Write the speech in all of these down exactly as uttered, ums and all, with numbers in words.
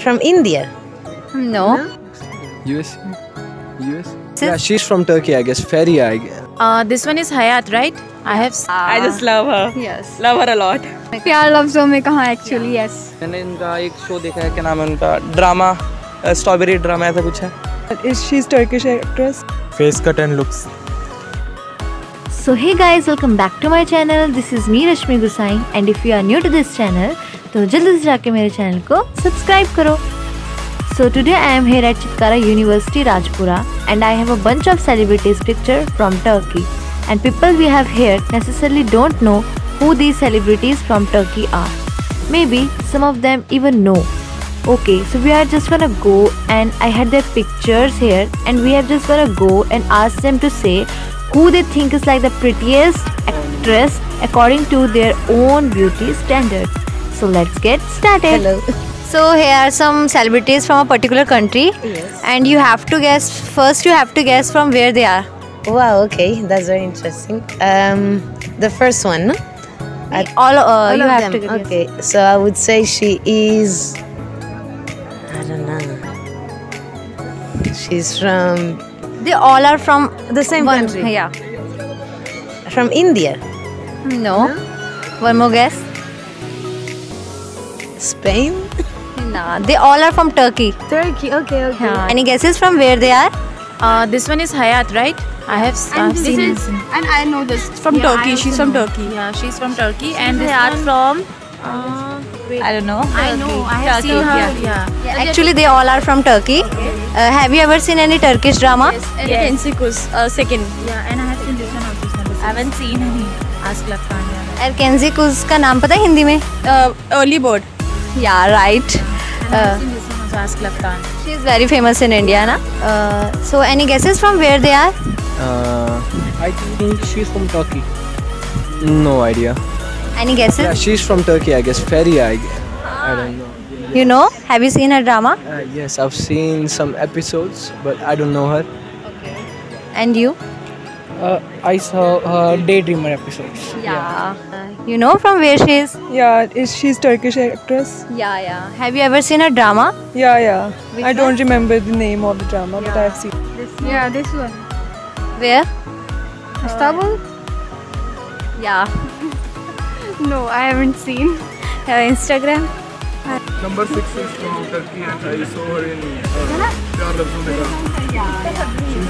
from India? No. no. U S? U S? Yeah, she's from Turkey, I guess. Feriha, I guess. Uh, this one is Hayat, right? I have. Uh, I just love her. Yes. Love her a lot. Pyar Lafzon Mein Kahan actually, yeah. yes. मैंने इनका एक show देखा है, क्या नाम है उनका? Drama, strawberry drama ऐसा कुछ है. Is she's Turkish actress? Face cut and looks. So hey guys, welcome back to my channel. This is me Rashmi Gusain, and if you are new to this channel, तो जल्दी से जाके मेरे channel को subscribe करो. So today I am here at Chitkara University, Rajpura, and I have a bunch of celebrities' picture from Turkey. And people we have here necessarily don't know who these celebrities from Turkey are. Maybe some of them even know. Okay, so we are just gonna go, and I had their pictures here, and we have just gonna go and ask them to say who they think is like the prettiest actress according to their own beauty standards. So let's get started. Hello. So here are some celebrities from a particular country, yes. and you have to guess. First, you have to guess from where they are. Wow. Okay, that's very interesting. Um, the first one. No? All, uh, all you of have them. To guess. Okay. So I would say she is. I don't know. She's from. They all are from the same one, country. Yeah. From India. No. no. One more guess. Spain. Nah, they all are from Turkey. Turkey, okay, okay. Yeah. Any guesses from where they are? Uh, this one is Hayat, right? I have uh, this seen is, this. And I know this. It's from yeah, Turkey. She's from know. Turkey. Yeah, she's from Turkey. She's and they are from. Uh, I don't know. I know. Turkey. I have Turkey. seen her. Yeah. Yeah. yeah. Actually, they all are from Turkey. Okay. Uh, have you ever seen any Turkish drama? Yes. Erkenci Kuş. Uh, second. Yeah, and I have seen this one also. I haven't seen any. Aşk Laftan Anlamaz. Erkenci Kuş का नाम पता है हिंदी में? Early bird. Yeah, right. Uh, Aşk Laftan. She is very famous in India, na? Uh, so, any guesses from where they are? Uh, I think she's from Turkey. No idea. Any guesses? Yeah, she's from Turkey, I guess. Feriha, I guess. Ah. I don't know. Yes. You know? Have you seen her drama? Uh, yes, I've seen some episodes, but I don't know her. Okay. And you? Uh, I saw her Daydreamer episodes. Yeah. yeah. Uh, you know from where she is? Yeah, is she's Turkish actress. Yeah, yeah. Have you ever seen a drama? Yeah, yeah. Which I one? don't remember the name of the drama, yeah. but I've seen. This one. Yeah, this one. Where? Uh, Istanbul. Yeah. No, I haven't seen her Instagram. Number six is from Turkey, and I saw her in. Uh, yeah, yeah. She's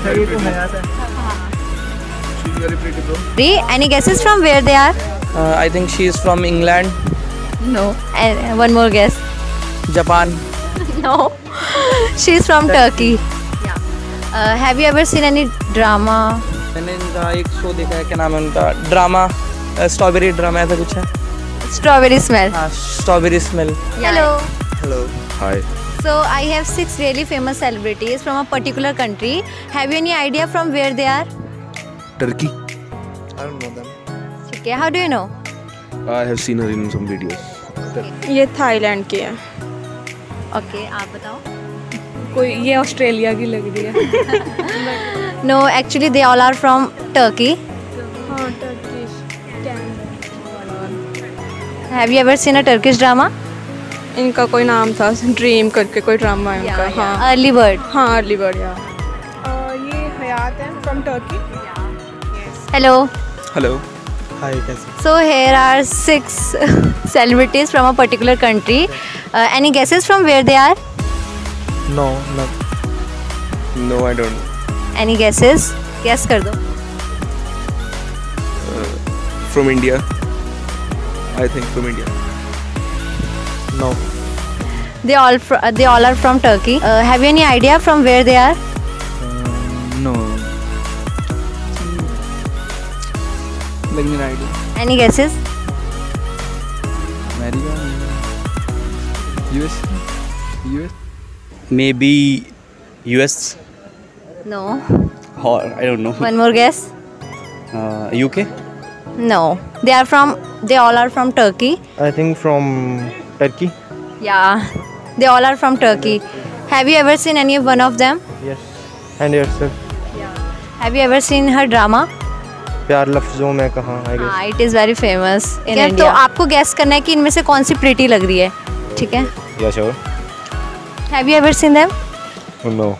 very pretty bro. Any guesses from where they are? Uh, I think she is from England. No. And one more guess. Japan. No. She is from Turkey. Turkey. Yeah. Uh, have you ever seen any drama? मैंने इनका एक show देखा है, क्या नाम है उनका? Drama, strawberry drama ऐसा कुछ है. Strawberry smell. हाँ, strawberry smell. Hello. Hello. Hi. So I have six really famous celebrities from a particular country. Have you any idea from where they are? Turkey. I don't know them. Okay, how do you know? I have seen her in some videos. ये Thailand की है. Okay, आप बताओ. कोई ये Australia की लग रही है. No, actually they all are from Turkey. हाँ, Turkish. Have you ever seen a Turkish drama? इनका कोई नाम था, Dream करके कोई ड्रामा है उनका. हाँ. Early bird. हाँ, early bird यार. ये हयात है from Turkey. Hello. Hello. Hi. So here are six celebrities from a particular country. Uh, any guesses from where they are? No, no. No, I don't know. Any guesses? Guess कर दो. Uh, from India. I think from India. No. They all fr they all are from Turkey. Uh, have you any idea from where they are? Uh, no. Any guesses? America, U S, U S. Maybe U S. No. Or I don't know. One more guess. Uh, U K. No, they are from. They all are from Turkey. I think from Turkey. Yeah, they all are from Turkey. Have you ever seen any one of them? Yes, and yourself. Yeah. Have you ever seen her drama? प्यार लफ्जों में कहाँ. हाँ, it is very famous in India. तो आपको gas करना है कि इनमें से कौन सी प्रिटी लग रही है, ठीक है? या sure. Have you ever seen them? Oh, no.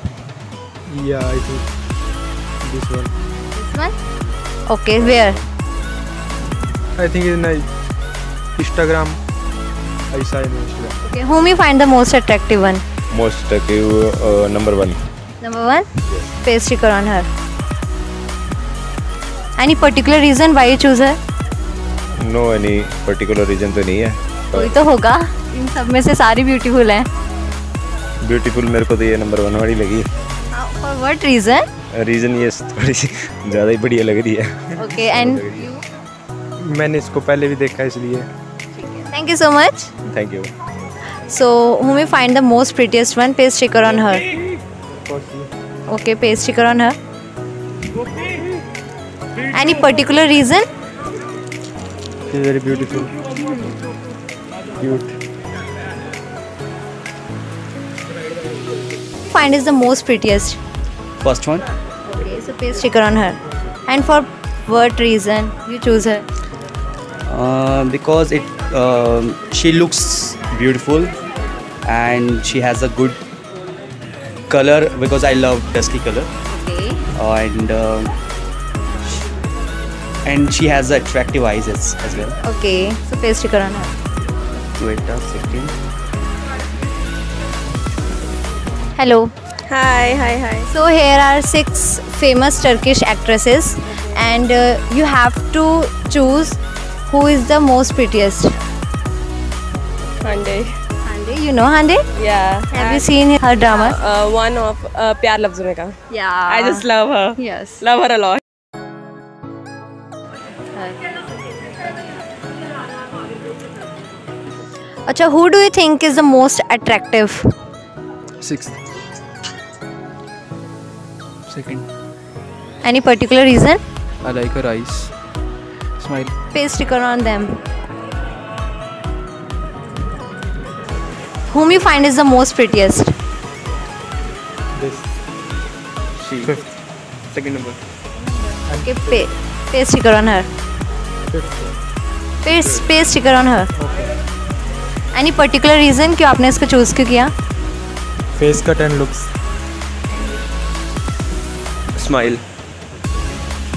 Yeah, I think this one. This one? Okay, where? I think in Instagram. I saw in Instagram. Okay, whom you find the most attractive one? Most attractive uh, number one. Number one? Yes. Face sticker on her. Any particular reason why you choose her? No, any particular reason तो नहीं है. कोई तो होगा. इन सब में से सारी beautiful हैं. Beautiful मेरे को तो ये number one वाली लगी. For what reason? Reason ये थोड़ी सी ज़्यादा ही बढ़िया लग रही है. Okay and you? मैंने इसको पहले भी देखा इसलिए. Thank you so much. Thank you. So whom you find the most prettiest one? Paste sticker on her. Okay, paste sticker on her. Any particular reason? She's very beautiful. Cute. Find is the most prettiest. First one. Okay, so paste sticker on her. And for what reason you choose her? Uh, because it uh, she looks beautiful and she has a good color because I love dusky color. Okay. Uh, and uh, and she has attractive eyes as, as well. Okay, so paste sticker on her. Wait a second. Hello. Hi, hi, hi. So here are six famous Turkish actresses, and uh, you have to choose who is the most prettiest. Hande. Hande, you know Hande? Yeah. Have you seen her drama? Uh, uh, one of uh, Pyar Lafzon Mein Kahan. Yeah. I just love her. Yes. Love her a lot. Acha, who do you think is the most attractive? Sixth. Second. Any particular reason? I like her eyes. Smile. Paste sticker on them. Whom you find is the most prettiest? This. She. Fifth. Second number. Okay, pa paste sticker on her. Fifth. Paste, paste sticker on her. Okay. Any particular reason क्यों आपने इसको choose क्यों किया? Face cut and looks. Smile.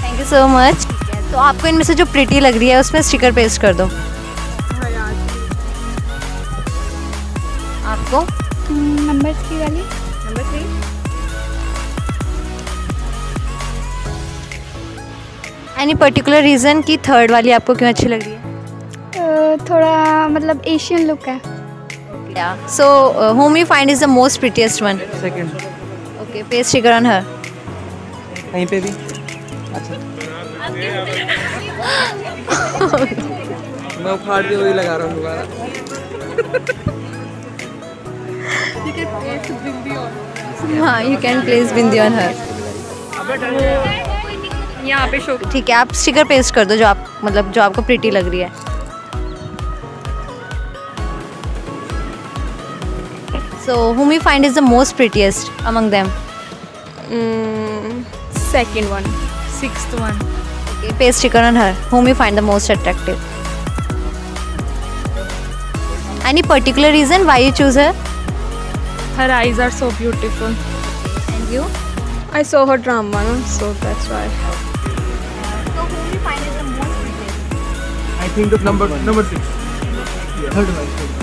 Thank you so much. तो आपको इनमें से जो प्रिटी लग रही है उसमें स्टिकर पेस्ट कर दो. आपको नंबर थ्री वाली. Number three. Any particular reason कि थर्ड वाली आपको क्यों अच्छी लग रही है? uh, थोड़ा मतलब एशियन लुक है. Yeah. So uh, whom you find is the most prettiest one? Second. Okay, paste sticker on her. कहीं पे भी अच्छा मैं उखाड़ के वही लगा रहा हूँ दोबारा. You can place bindi on her. हाँ, you can place bindi on her. यहाँ पे शो. ठीक है, आप स्टिकर पेस्ट कर दो जो आप मतलब जो आपको प्रिटी लग रही है. So whom you find is the most prettiest among them? Mm, second one. Sixth one. Okay, paste sticker on her. Whom you find the most attractive? Any particular reason why you choose her? Her eyes are so beautiful. And you? I saw her drama, no? So that's why. So whom you find is the most prettiest? I think the number one. Number six. Yeah. Third one.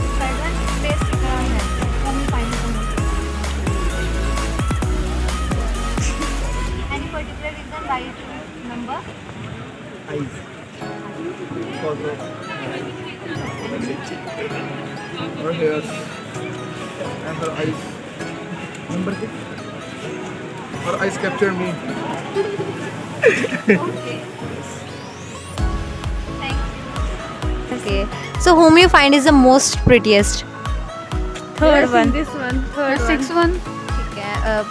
Her hair and her eyes. Number six. Her eyes captured me. Okay. Thank you. Okay. So whom you find is the most prettiest? Third yes, one. This one. Third, Third sixth one. Okay. Uh,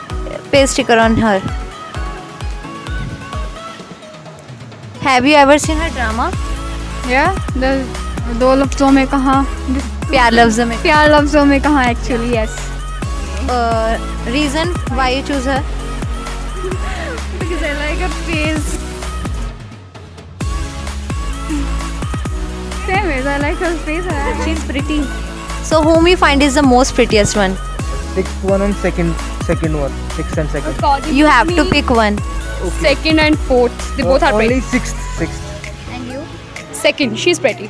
paste sticker on her. Have you ever seen her drama? Yeah. The दो लफ्ज़ों में कहाँ. प्यार लफ्ज़ों में. प्यार लफ्ज़ों में कहाँ actually. Yes. Reason why you choose her? Because I like her face. Same is I like her face. She is pretty. So whom you find is the most prettiest one? Sixth one and second, second one. Sixth and second. According you have me, to pick one. Okay. Second and fourth. They uh, both are only pretty. Only sixth, sixth. And you? Second. She's pretty.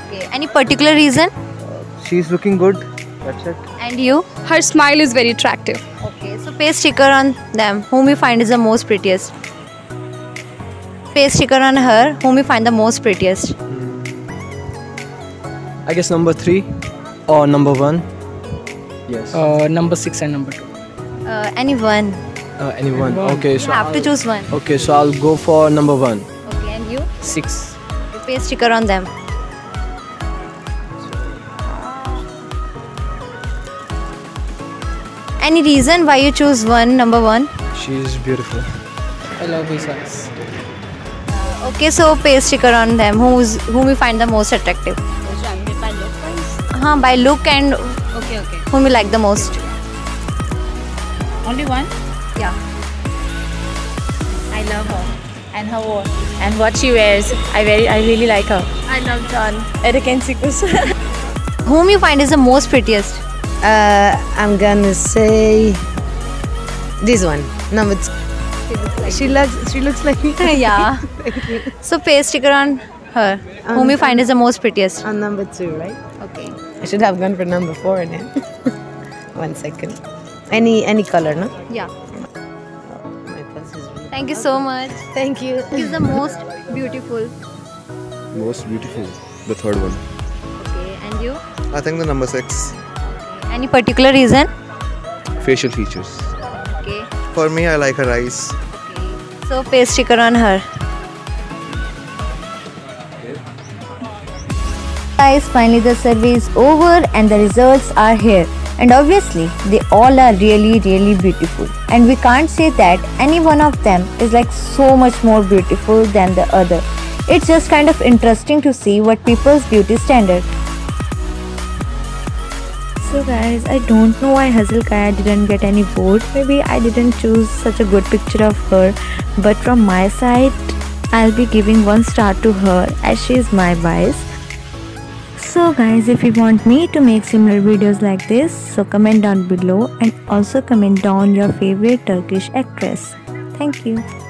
Okay. Any particular reason? Uh, she's looking good. That's it. And you? Her smile is very attractive. Okay. So paste sticker on them. Whom you find is the most prettiest? Paste sticker on her. Whom you find the most prettiest? I guess number three or number one. Yes. Uh, number six and number two. Uh, anyone. Uh, anyone. anyone. Okay, so you have I'll, to choose one. Okay, so I'll go for number one. Okay, and you? Six. You paste sticker on them. Any reason why you choose one, number one? She is beautiful. I love his eyes. Uh, okay, so paste sticker on them. Who's whom you find the most attractive? By look, हाँ, by look and. Okay, okay. Whom you like the most? Only one? Yeah. I love her and her work and what she wears. I very, I really like her. I love John. Erkenci Kush. Whom you find is the most prettiest? Uh, I'm gonna say this one. Number two. She looks like she, loves, she looks like me. Yeah. So paste sticker on her. Um, Whom you find um, is the most prettiest? On number two, right? Okay. I should have gone for number four then. One second. Any any color, no? Yeah. Oh, my purse is really Thank you so much. Thank you. He's the most beautiful. Most beautiful. The third one. Okay. And you? I think the number six. Okay. Any particular reason? Facial features. Okay. For me, I like her eyes. Okay. So paste sticker on her. Guys, finally the survey is over and the results are here, and obviously they all are really really beautiful, and we can't say that any one of them is like so much more beautiful than the other. It's just kind of interesting to see what people's beauty standard. So guys, I don't know why Hazal Kaya didn't get any vote. Maybe I didn't choose such a good picture of her, but from my side I'll be giving one star to her as she is my bias. So guys, if you want me to make similar videos like this, so comment down below and also comment down your favorite Turkish actress. Thank you.